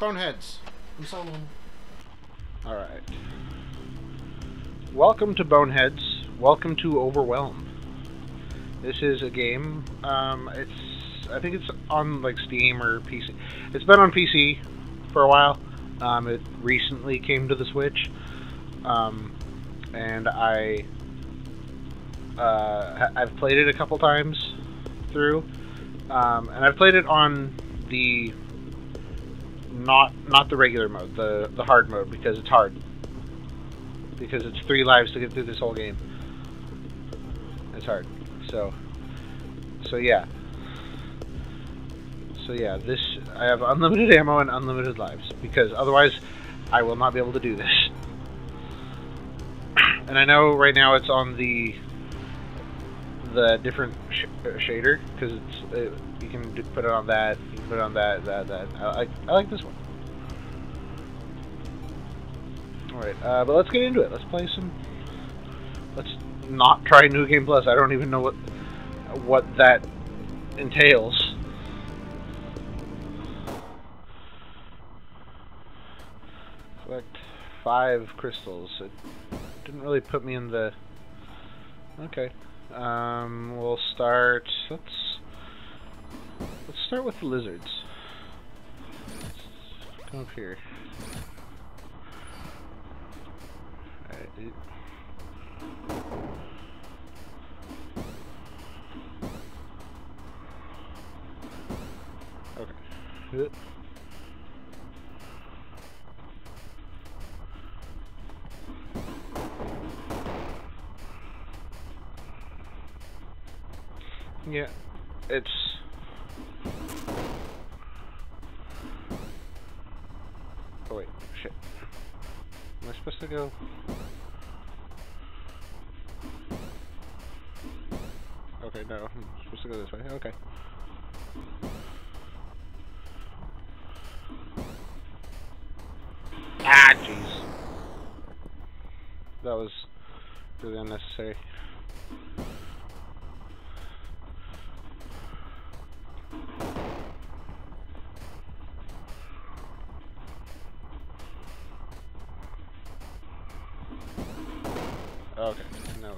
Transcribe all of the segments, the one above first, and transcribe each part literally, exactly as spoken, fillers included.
Boneheads. We saw one. Alright. Welcome to Boneheads. Welcome to Overwhelm. This is a game. Um, it's I think it's on like Steam or P C. It's been on P C for a while. Um, it recently came to the Switch. Um, and I uh, I've played it a couple times through. Um, and I've played it on the not not the regular mode, the the hard mode, because it's hard. Because it's three lives to get through this whole game. It's hard. So so yeah. So yeah, this I have unlimited ammo and unlimited lives, because otherwise I will not be able to do this. And I know right now it's on the the different sh shader, because it's it, you can put it on that, you can put it on that, that, that. I like I like this one. All right, uh, but let's get into it. Let's play some. Let's not try New Game Plus. I don't even know what what that entails. Collect five crystals. It didn't really put me in the... Okay. Um, we'll start... Let's... Let's start with the lizards. Let's come up here. Alright. Okay. Oop. Yeah, it's... Oh wait, shit. Am I supposed to go... Okay, no, I'm supposed to go this way, okay. Ah, jeez. That was really unnecessary. Okay, now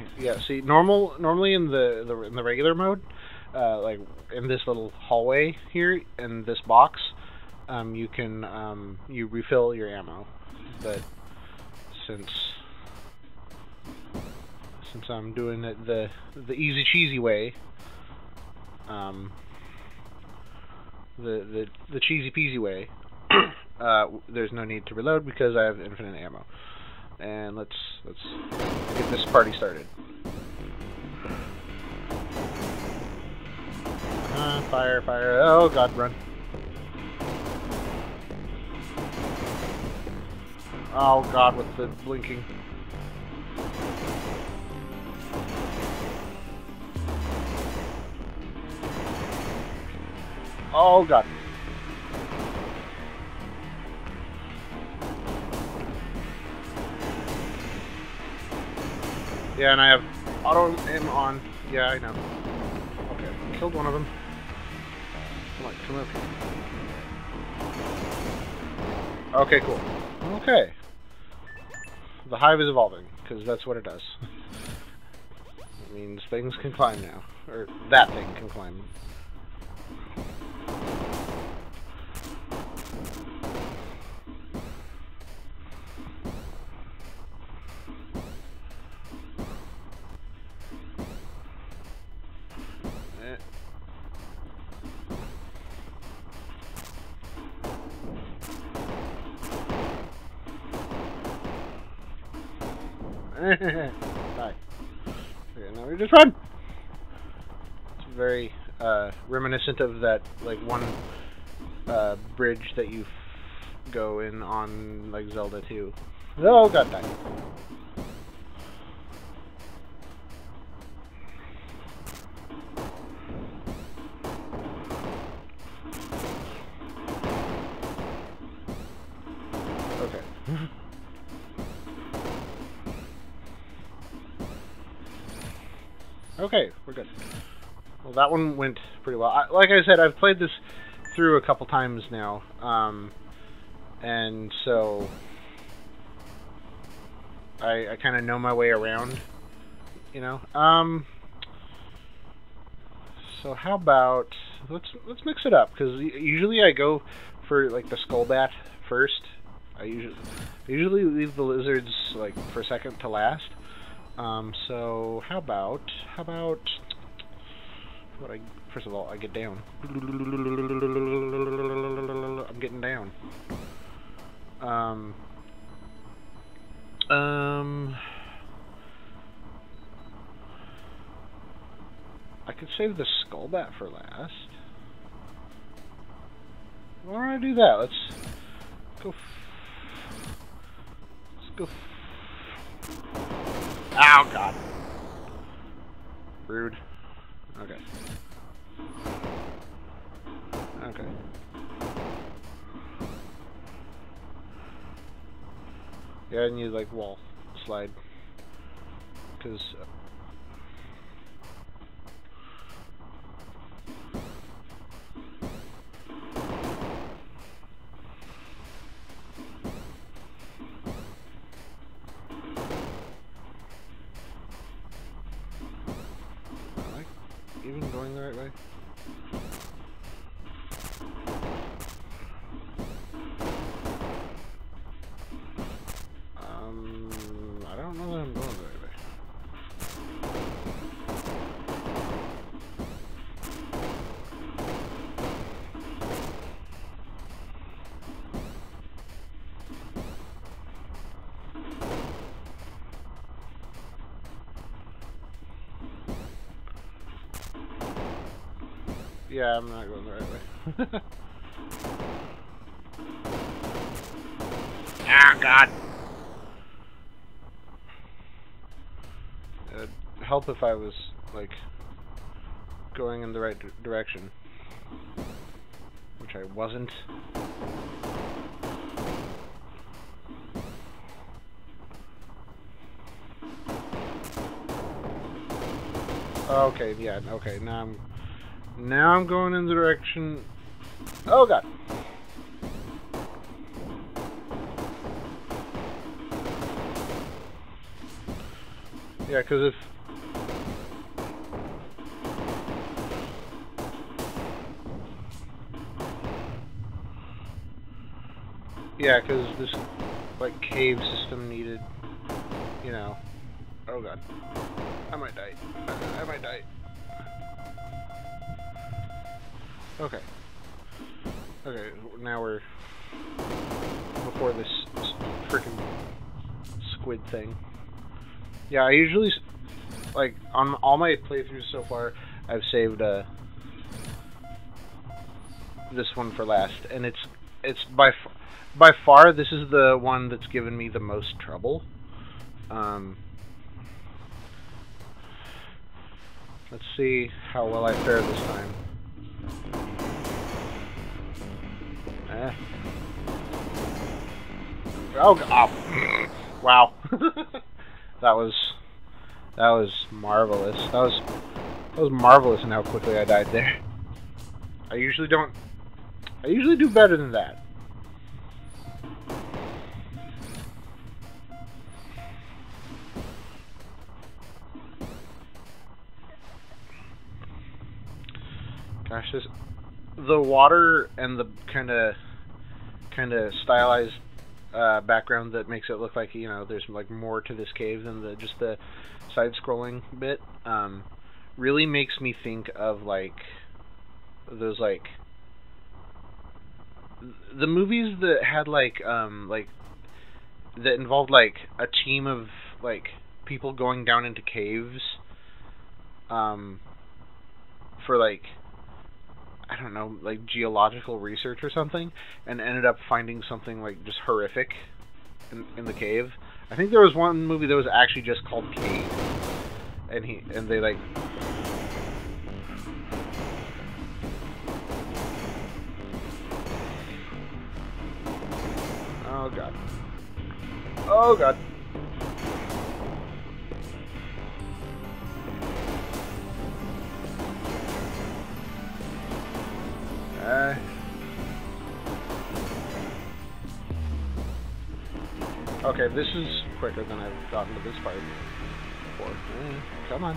it's yeah. See, normal normally in the, the in the regular mode, uh, like in this little hallway here in this box, um, you can um, you refill your ammo, but since since I'm doing it the the easy cheesy way, um, the the the cheesy peasy way, uh, there's no need to reload because I have infinite ammo. And let's let's get this party started. Uh, fire, fire! Oh God, run! Oh God, with the blinking. Oh God. Yeah, and I have auto-aim on. Yeah, I know. Okay, killed one of them. Come on, come up here. Okay, cool. Okay. The hive is evolving, because that's what it does. It means things can climb now. Or, that thing can climb. Die. Okay, now we just run! It's very uh, reminiscent of that, like, one uh, bridge that you f go in on, like, Zelda two. Oh God, die. Okay. Okay, we're good. Well, that one went pretty well. I, like I said, I've played this through a couple times now, um, and so I, I kind of know my way around, you know. Um, so how about let's let's mix it up, because usually I go for like the Skullbat first. I usually I usually leave the lizards like for second to last. Um, so how about how about what I first of all I get down. I'm getting down. Um. Um. I could save the Skullbat for last. Why don't I do that? Let's go. F Let's go. F Ow, God. Rude. Okay. Okay. Yeah, I need like wall slide, because. Uh, Yeah, I'm not going the right way. Ah, God! It'd help if I was, like, going in the right d direction. Which I wasn't. Okay, yeah, okay, now I'm... Now I'm going in the direction... Oh, God! Yeah, because if... Yeah, because this, like, cave system needed, you know... Oh, God. I might die. I might die. Okay. Okay, now we're before this freaking squid thing. Yeah, I usually, like, on all my playthroughs so far, I've saved uh, this one for last, and it's it's by f by far this is the one that's given me the most trouble. Um, let's see how well I fare this time. Eh. Oh, oh. Wow. That was that was marvelous. That was that was marvelous in how quickly I died there. I usually don't I usually do better than that. Gosh, this the water and the kind of kind of stylized uh, background that makes it look like, you know, there's like more to this cave than the just the side-scrolling bit um, really makes me think of like those like the movies that had like um, like that involved like a team of like people going down into caves um, for like, I don't know, like geological research or something, and ended up finding something like just horrific in, in the cave. I think there was one movie that was actually just called Cave, and he and they like. Oh God! Oh God! Uh, Okay, this is quicker than I've gotten to this part before. Mm, come on.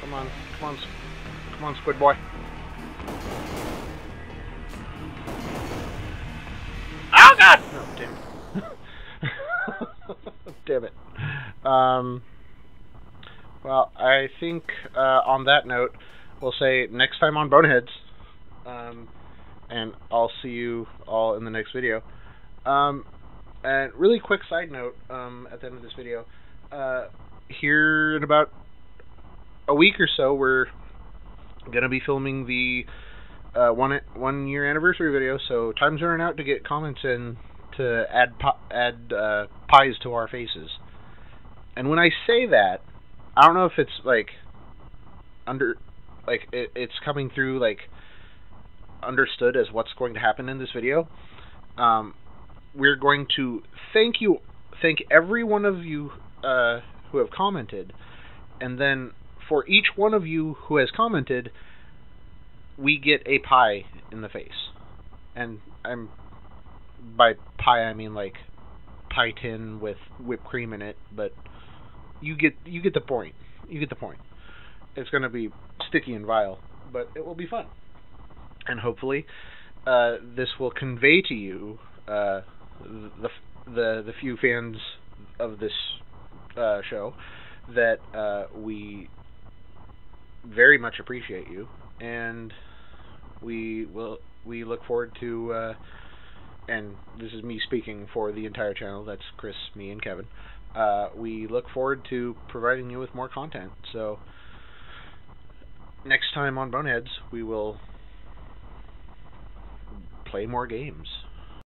Come on, come on, come on, Squid Boy. Oh God! Oh, damn it. Damn it. Um... Well, I think uh, on that note, we'll say next time on Boneheads, um, and I'll see you all in the next video. Um, and really quick side note um, at the end of this video, uh, here in about a week or so, we're going to be filming the uh, one, one year anniversary video, so time's running out to get comments in to add, pi add uh, pies to our faces. And when I say that, I don't know if it's like under, like it, it's coming through like understood as what's going to happen in this video. Um, we're going to thank you, thank every one of you uh, who have commented, and then for each one of you who has commented, we get a pie in the face. And I'm by pie I mean like pie tin with whipped cream in it, but. You get you get the point. You get the point. It's going to be sticky and vile, but it will be fun. And hopefully, uh, this will convey to you uh, the the the few fans of this uh, show that uh, we very much appreciate you, and we will we look forward to. Uh, and this is me speaking for the entire channel. That's Chris, me, and Kevin. Uh, we look forward to providing you with more content. So, next time on Boneheads, we will play more games.